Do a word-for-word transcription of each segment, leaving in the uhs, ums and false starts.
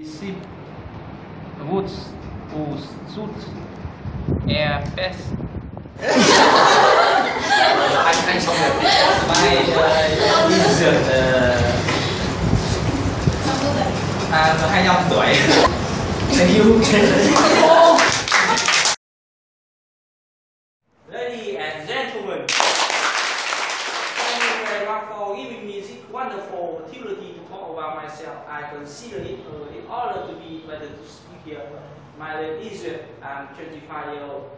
Receipt, woods, woods, suit, air, best. I'm sorry. My uh, tuổi. Ladies and gentlemen, thank you very much for giving me this wonderful opportunity to talk about myself. I consider it uh, an honor to be invited to speak here. My name is Yuen. I'm twenty-five years old.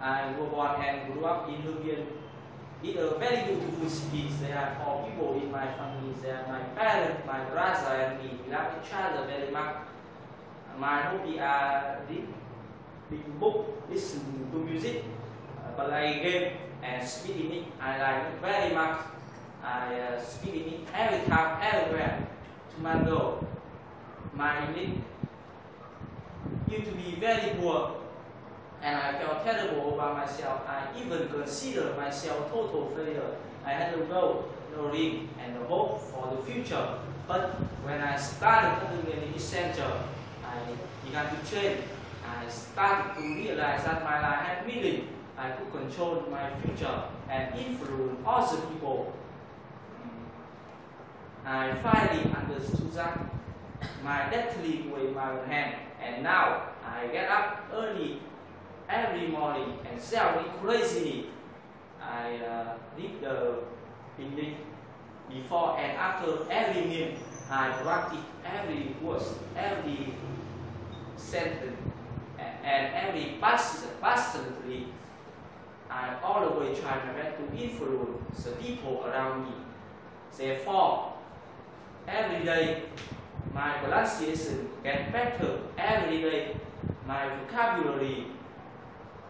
I was born and grew up in Lubyan. It's a very beautiful city. There are four people in my family. They are my parents, my brother, and me. We love each other very much. My hobby are reading books, listening to music, playing games, and speaking it. I like it very much. I uh, speak in it every time, everywhere. Tomorrow, my English used to be very poor, and I felt terrible about myself. I even considered myself total failure. I had no goal, no dream, and no hope for the future. But when I started coming in this center, I began to change. I started to realize that my life had meaning. I could control my future and influence other people. I finally understood that my deathly was in my own hand, and now I get up early every morning and sell it crazily. I uh, read the English before and after every meal. I practice every word, every sentence, and, and every passage passionately. I always try my best to influence the people around me. Therefore, every day, my pronunciation gets better. Every day, my vocabulary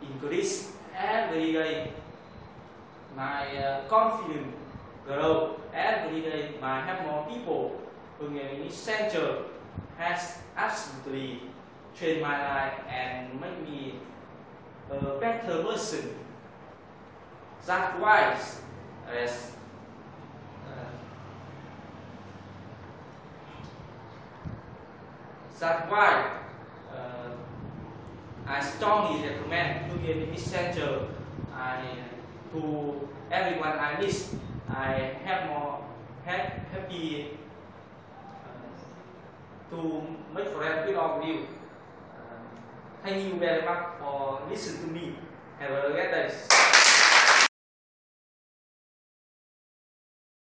increases. Every day, my uh, confidence grows. Every day, I have more people. Hungarian Center has absolutely changed my life and made me a better person. That's why, as That's why uh, I strongly recommend Hungarian Center I, to everyone I meet. I have more ha happy uh, to make friends with all of you. Uh, thank you very much for listening to me. Have a great day.